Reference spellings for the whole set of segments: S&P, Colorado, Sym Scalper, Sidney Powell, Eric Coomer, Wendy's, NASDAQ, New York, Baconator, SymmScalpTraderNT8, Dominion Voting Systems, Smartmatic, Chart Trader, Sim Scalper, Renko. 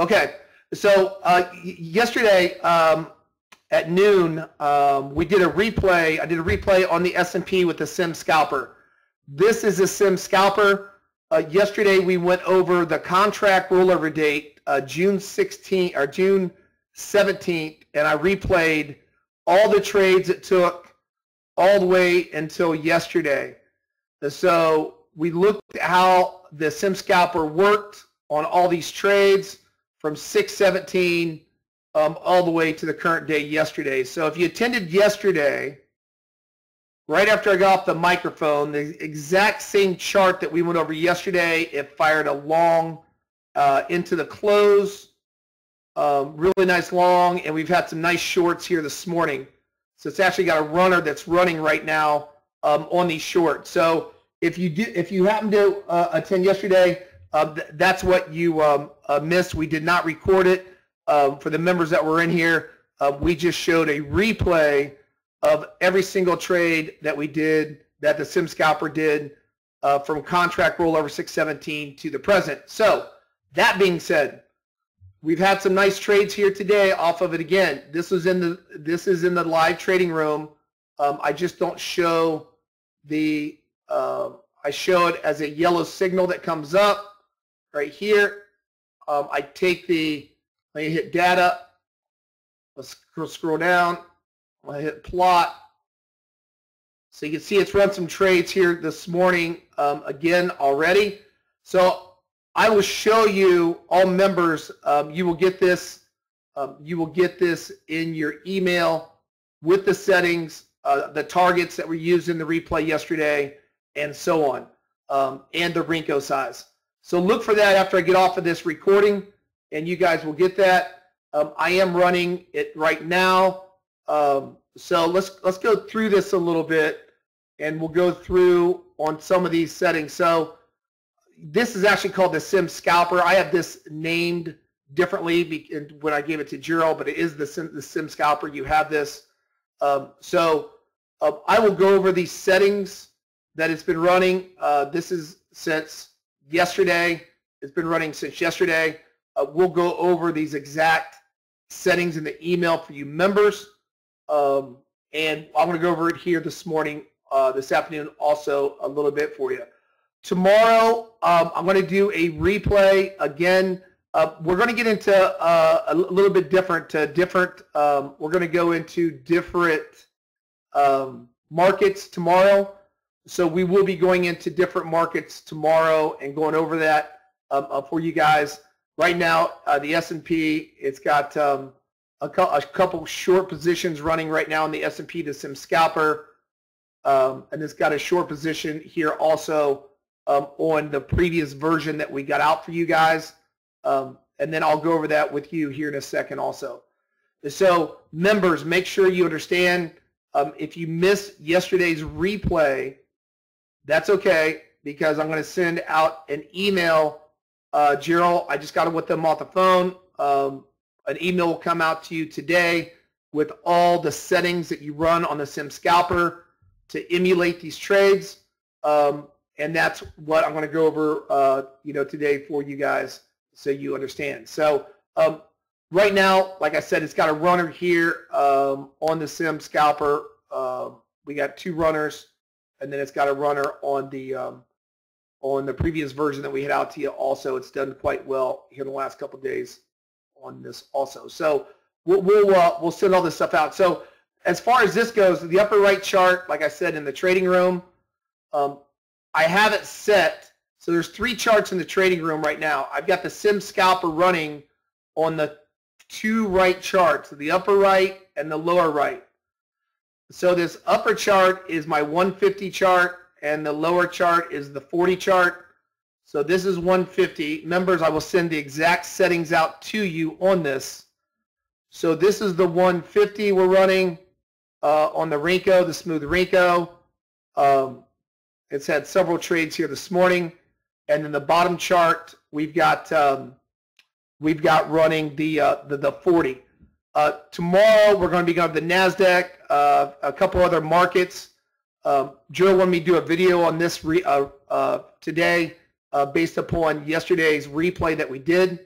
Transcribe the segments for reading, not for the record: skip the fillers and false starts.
Okay, so yesterday at noon, we did a replay. I did a replay on the S&P with the Sim Scalper. This is a Sim Scalper. Yesterday we went over the contract rollover date, June 16th or June 17th, and I replayed all the trades it took all the way until yesterday. So we looked at how the SymmScalper worked on all these trades from 6/17 all the way to the current day yesterday. So if you attended yesterday, right after I got off the microphone, the exact same chart that we went over yesterday, it fired a long into the close, really nice long, and we've had some nice shorts here this morning. So it's actually got a runner that's running right now on these shorts. So if you happen to attend yesterday, that's what you missed. We did not record it for the members that were in here. We just showed a replay of every single trade that we did, that the SymmScalper did, from contract rollover 6/17 to the present. So that being said, we've had some nice trades here today off of it again. This is in the live trading room. I just don't show the. I show it as a yellow signal that comes up right here. I take the, let me hit data, let's scroll down, I hit plot. So you can see it's run some trades here this morning again already. So I will show you, all members, you will get this in your email with the settings, the targets that were used in the replay yesterday, and so on, and the Renko size. So look for that after I get off of this recording, and you guys will get that. I am running it right now, so let's go through this a little bit, and we'll go through on some of these settings. So this is actually called the SymmScalper. I have this named differently when I gave it to Gerald, but it is the SymmScalper. You have this. So I will go over these settings that it's been running. This is since yesterday. It's been running since yesterday. We'll go over these exact settings in the email for you members. And I'm going to go over it here this morning, this afternoon also a little bit for you. Tomorrow, I'm going to do a replay again. We're going to get into a little bit different. We're going to go into different markets tomorrow. So we will be going into different markets tomorrow and going over that for you guys. Right now, the S&P, it's got a couple short positions running right now in the S&P, the SymmScalper, and it's got a short position here also on the previous version that we got out for you guys. And then I'll go over that with you here in a second also. So members, make sure you understand, if you missed yesterday's replay, that's okay, because I'm going to send out an email. Gerald, I just got it with them off the phone. An email will come out to you today with all the settings that you run on the SymmScalper to emulate these trades. And that's what I'm going to go over today for you guys, so you understand. So right now, like I said, it's got a runner here on the SymmScalper. We got two runners, and then it's got a runner on the previous version that we had out to you also. It's done quite well here in the last couple of days on this also. So we'll send all this stuff out. So as far as this goes, the upper right chart, like I said, in the trading room, I have it set, so there's three charts in the trading room right now. I've got the SymmScalper running on the two right charts, the upper right and the lower right. So this upper chart is my 150 chart, and the lower chart is the 40 chart. So this is 150. Members, I will send the exact settings out to you on this. So this is the 150 we're running on the Renko, the smooth Renko. It's had several trades here this morning, and then the bottom chart we've got running the 40. Tomorrow we're going to be going to the NASDAQ, a couple other markets. Joe wanted me to do a video on this today based upon yesterday's replay that we did.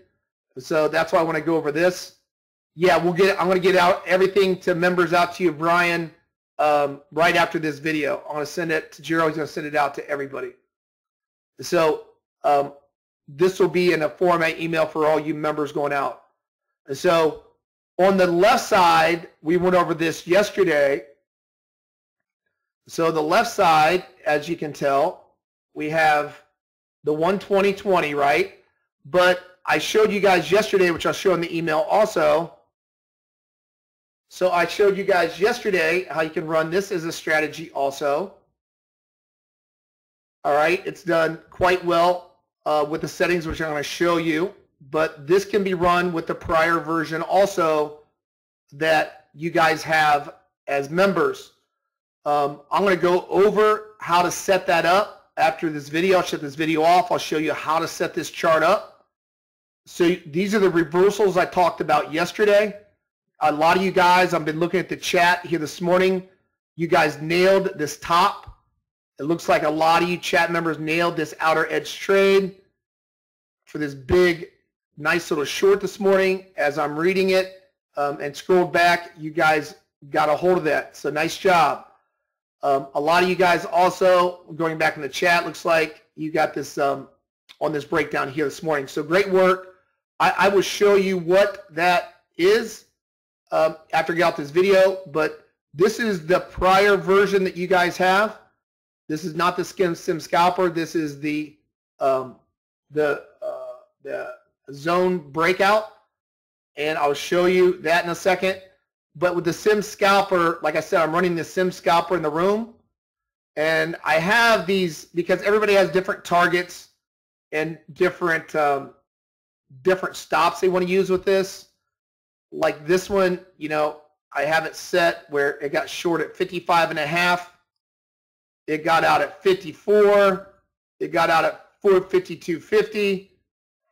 So that's why I want to go over this. Yeah, we'll get. I'm going to get out everything to members out to you, Brian, right after this video. I'm going to send it to Gerald. He's going to send it out to everybody. So this will be in a format email for all you members going out. So on the left side, we went over this yesterday. So the left side, as you can tell, we have the 120/20, right? But I showed you guys yesterday, which I'll show in the email also. So I showed you guys yesterday how you can run this as a strategy also. All right, it's done quite well with the settings, which I'm going to show you. But this can be run with the prior version also that you guys have as members. I'm going to go over how to set that up after this video. I'll shut this video off. I'll show you how to set this chart up. So these are the reversals I talked about yesterday. A lot of you guys, I've been looking at the chat here this morning. You guys nailed this top. It looks like a lot of you chat members nailed this outer edge trade for this big, nice little short this morning. As I'm reading it and scrolled back, you guys got a hold of that. So nice job. A lot of you guys also, going back in the chat, looks like you got this on this breakdown here this morning. So great work. I will show you what that is after I get out this video, but this is the prior version that you guys have. This is not the Sym Scalper. This is the zone breakout, and I'll show you that in a second. But with the Sym Scalper, like I said, I'm running the Sym Scalper in the room. And I have these because everybody has different targets and different different stops they want to use with this. Like this one, you know, I have it set where it got short at 55.5. It got out at 54. It got out at 452.50,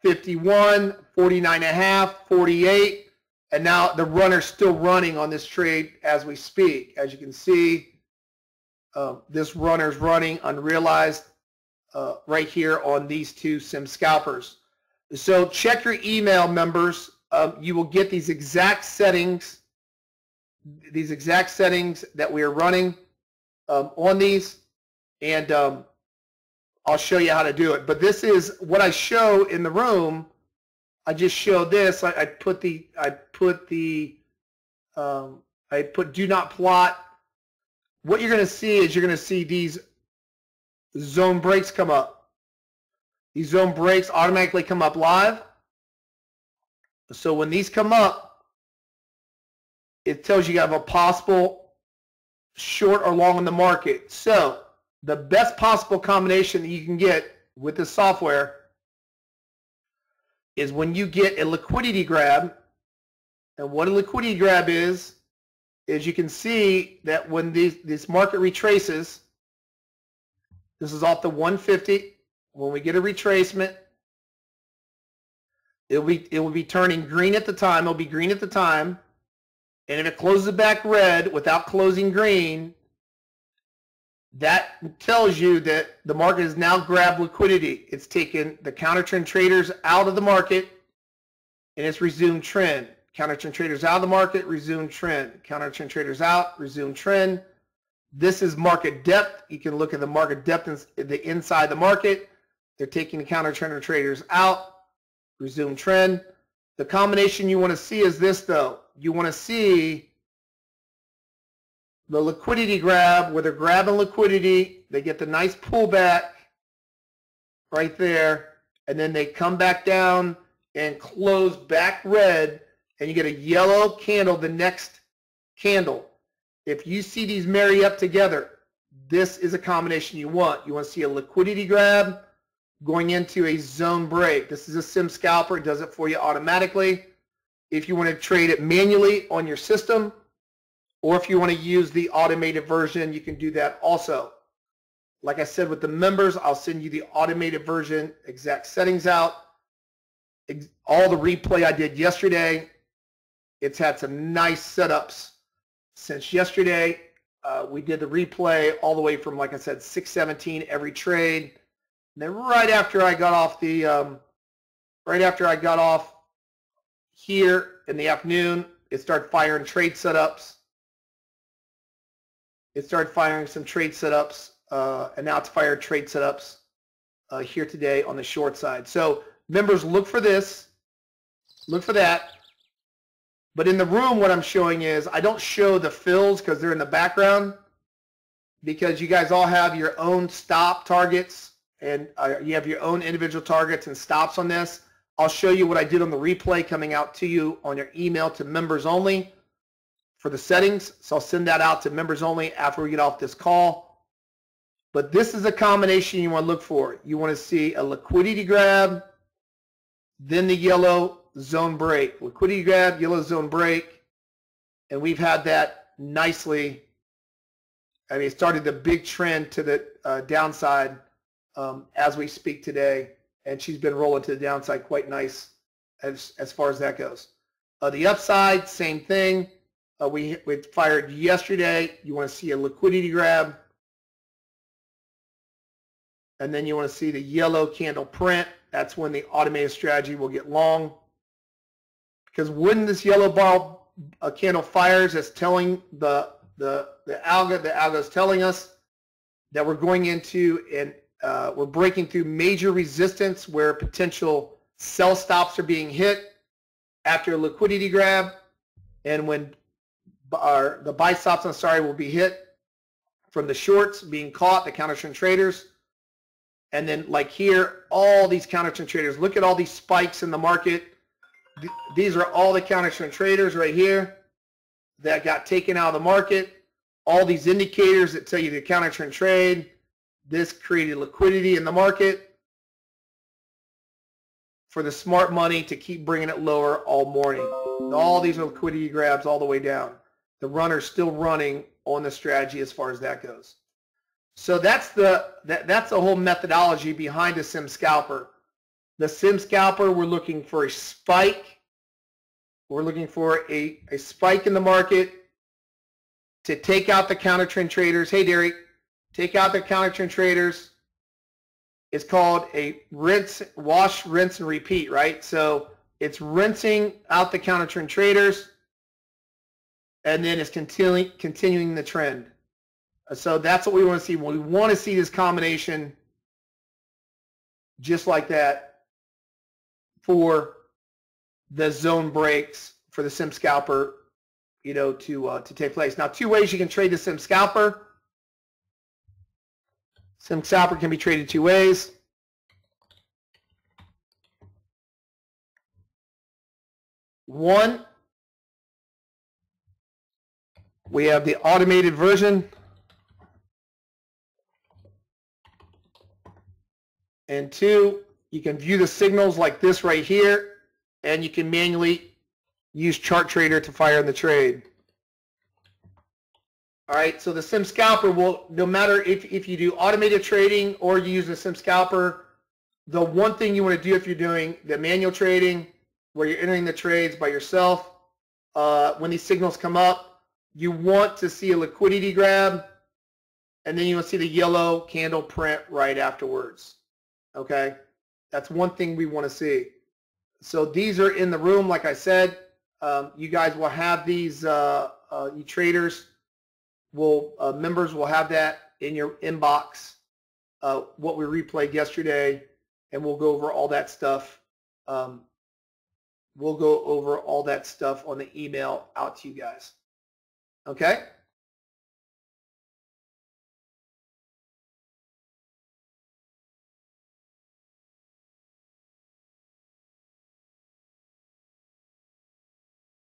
51, 49.5, 48. And now the runner's still running on this trade as we speak. As you can see, this runner's running unrealized right here on these two Sym Scalpers. So check your email, members. You will get these exact settings that we are running on these, and I'll show you how to do it. But this is what I show in the room. I just showed this. I put do not plot. What you're going to see is you're going to see these zone breaks come up. These zone breaks automatically come up live. So when these come up, it tells you have a possible short or long in the market. So the best possible combination that you can get with this software is when you get a liquidity grab. And what a liquidity grab is you can see that when this market retraces, this is off the 150. When we get a retracement, it will be turning green at the time. It'll be green at the time. And if it closes back red without closing green, that tells you that the market has now grabbed liquidity. It's taken the counter trend traders out of the market, and it's resumed trend. Counter trend traders out of the market, resumed trend. Counter trend traders out, resumed trend. This is market depth. You can look at the market depth in the inside the market. They're taking the counter trend traders out, resumed trend. The combination you want to see is this, though. You want to see the liquidity grab, where they're grabbing liquidity, they get the nice pullback right there, and then they come back down and close back red, and you get a yellow candle, the next candle. If you see these marry up together, this is a combination you want. You want to see a liquidity grab going into a zone break. This is a Sym Scalper. It does it for you automatically. If you want to trade it manually on your system, or if you want to use the automated version, you can do that also. Like I said, with the members, I'll send you the automated version, exact settings out, all the replay I did yesterday. It's had some nice setups since yesterday. We did the replay all the way from, like I said, 617 every trade. And then right after I got off here in the afternoon, it started firing trade setups. It started firing some trade setups, and now it's fired trade setups here today on the short side. So members, look for this, look for that. But in the room, what I'm showing is I don't show the fills because they're in the background, because you guys all have your own stop targets and you have your own individual targets and stops on this. I'll show you what I did on the replay coming out to you on your email to members only for the settings. So I'll send that out to members only after we get off this call. But this is a combination you want to look for. You want to see a liquidity grab, then the yellow zone break. Liquidity grab, yellow zone break, and we've had that nicely. I mean, it started the big trend to the downside as we speak today, and she's been rolling to the downside quite nice as far as that goes. The upside, same thing. We fired yesterday. You want to see a liquidity grab, and then you want to see the yellow candle print. That's when the automated strategy will get long, because when this yellow candle fires, it's telling the algo is telling us that we're going into and we're breaking through major resistance where potential sell stops are being hit after a liquidity grab, and when the buy stops, I'm sorry, will be hit from the shorts being caught, the counter trend traders. And then like here, all these counter trend traders, look at all these spikes in the market. These are all the counter trend traders right here that got taken out of the market. All these indicators that tell you the counter trend trade, this created liquidity in the market for the smart money to keep bringing it lower all morning. And all these are liquidity grabs all the way down. The runner's still running on the strategy as far as that goes. So that's the whole methodology behind a Sim Scalper. The Sim Scalper, we're looking for a spike. We're looking for a spike in the market to take out the counter trend traders. Hey, Derek, take out the counter trend traders. It's called a rinse, wash, rinse, and repeat, right? So it's rinsing out the counter trend traders, and then it's continuing the trend. So that's what we want to see. We want to see this combination just like that for the zone breaks for the Sim Scalper, you know, to take place. Now, two ways you can trade the Sim Scalper. Sim Scalper can be traded two ways. One, we have the automated version. And two, you can view the signals like this right here, and you can manually use Chart Trader to fire in the trade. All right, so the Sim Scalper will, no matter if you do automated trading or you use the Sim Scalper, the one thing you want to do if you're doing the manual trading, where you're entering the trades by yourself, when these signals come up, you want to see a liquidity grab, and then you want to see the yellow candle print right afterwards. Okay, that's one thing we want to see. So these are in the room, like I said. You guys will have these. You traders will, members will have that in your inbox. What we replayed yesterday, and we'll go over all that stuff. We'll go over all that stuff on the email out to you guys. Okay.